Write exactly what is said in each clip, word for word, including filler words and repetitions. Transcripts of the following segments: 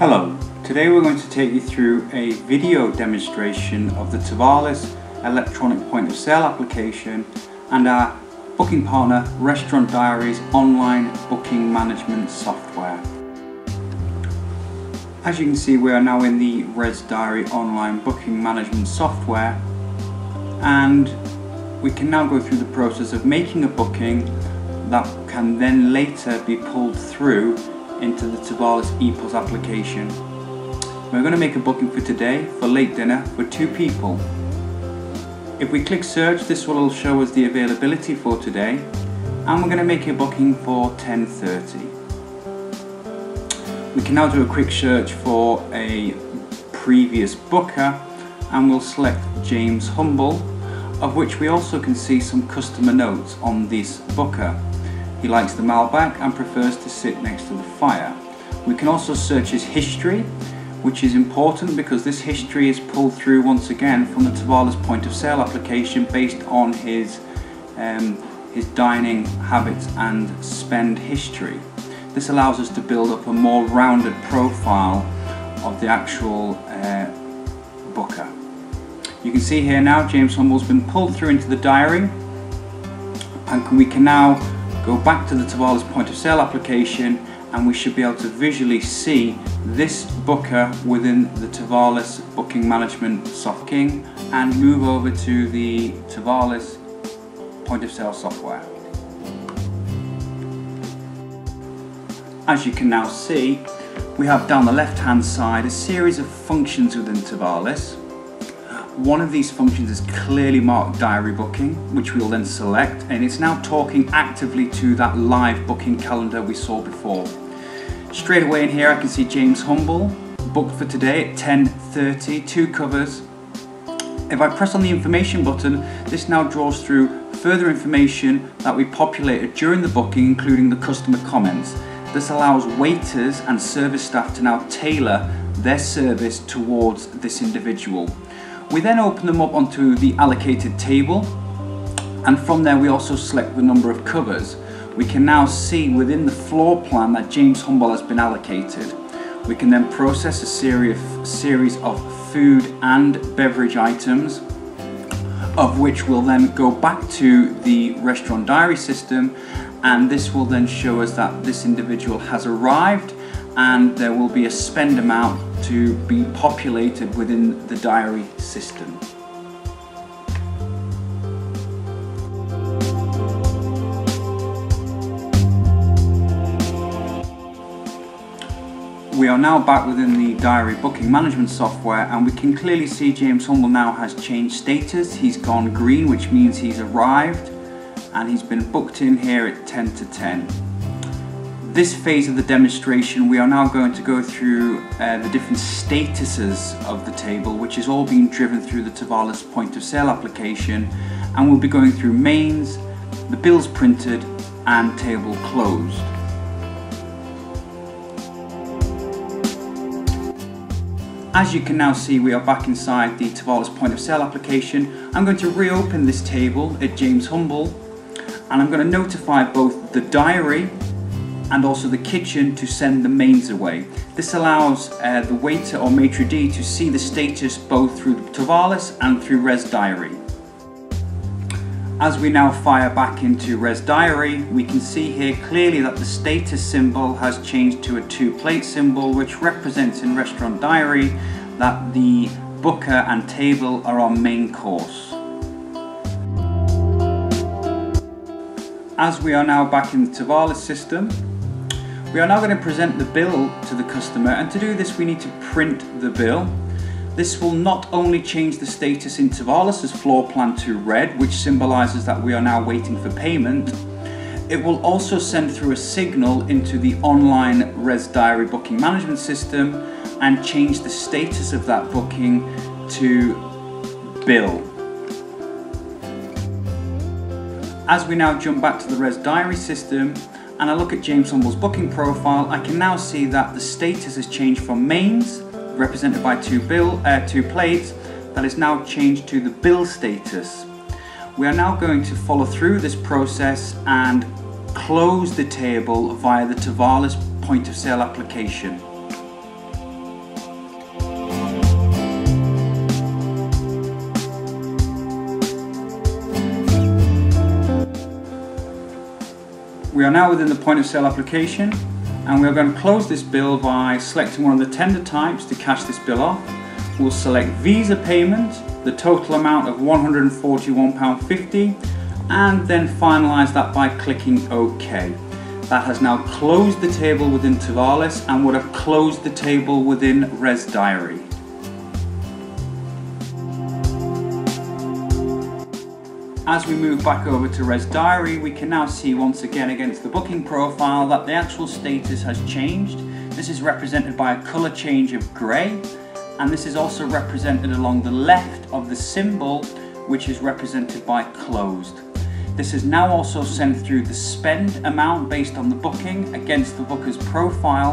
Hello, today we're going to take you through a video demonstration of the Tevalis electronic point of sale application and our booking partner ResDiary's online booking management software. As you can see, we are now in the ResDiary online booking management software, and we can now go through the process of making a booking that can then later be pulled through into the Tevalis ePlus application. We're going to make a booking for today for late dinner for two people. If we click search, this will show us the availability for today, and we're going to make a booking for ten thirty. We can now do a quick search for a previous booker, and we'll select James Humble, of which we also can see some customer notes on this booker. He likes the Malbec and prefers to sit next to the fire. We can also search his history, which is important because this history is pulled through once again from the Tevalis point of sale application based on his, um, his dining habits and spend history. This allows us to build up a more rounded profile of the actual uh, booker. You can see here now James Humble's been pulled through into the diary, and we can now go back to the Tevalis point of sale application, and we should be able to visually see this booker within the Tevalis booking management software and move over to the Tevalis point of sale software. As you can now see, we have down the left hand side a series of functions within Tevalis. One of these functions is clearly marked diary booking, which we'll then select, and it's now talking actively to that live booking calendar we saw before. Straight away in here I can see James Humble, booked for today at ten thirty, two covers. If I press on the information button, this now draws through further information that we populated during the booking, including the customer comments. This allows waiters and service staff to now tailor their service towards this individual. We then open them up onto the allocated table, and from there we also select the number of covers. We can now see within the floor plan that James Humble has been allocated. We can then process a series of food and beverage items, of which we'll then go back to the ResDiary system, and this will then show us that this individual has arrived, and there will be a spend amount to be populated within the diary system. We are now back within the diary booking management software, and we can clearly see James Humble now has changed status. He's gone green, which means he's arrived, and he's been booked in here at ten to ten. This phase of the demonstration, we are now going to go through uh, the different statuses of the table, which is all being driven through the Tevalis point of sale application, and we'll be going through mains, the bills printed, and table closed. As you can now see, we are back inside the Tevalis point of sale application. I'm going to reopen this table at James Humble, and I'm going to notify both the diary and also the kitchen to send the mains away. This allows uh, the waiter or maitre d' to see the status both through Tevalis and through ResDiary. As we now fire back into ResDiary, we can see here clearly that the status symbol has changed to a two plate symbol, which represents in ResDiary that the booker and table are on main course. As we are now back in the Tevalis system, we are now going to present the bill to the customer, and to do this we need to print the bill. This will not only change the status in Tevalis' floor plan to red, which symbolises that we are now waiting for payment, it will also send through a signal into the online ResDiary booking management system and change the status of that booking to bill. As we now jump back to the ResDiary system, and I look at James Humble's booking profile, I can now see that the status has changed from mains, represented by two bill, uh, two plates, that is now changed to the bill status. We are now going to follow through this process and close the table via the Tevalis point of sale application. We are now within the point of sale application, and we are going to close this bill by selecting one of the tender types to cash this bill off. We'll select Visa payment, the total amount of one hundred and forty-one pounds fifty, and then finalise that by clicking OK. That has now closed the table within Tevalis and would have closed the table within ResDiary. As we move back over to ResDiary, we can now see once again against the booking profile that the actual status has changed. This is represented by a colour change of grey, and this is also represented along the left of the symbol, which is represented by closed. This is now also sent through the spend amount based on the booking against the booker's profile,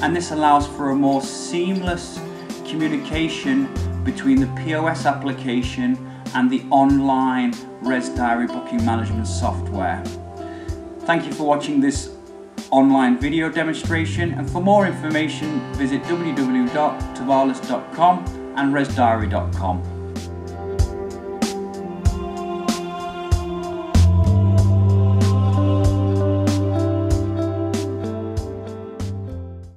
and this allows for a more seamless communication between the P O S application and the online ResDiary booking management software. Thank you for watching this online video demonstration, and for more information visit w w w dot tevalis dot com and resdiary dot com.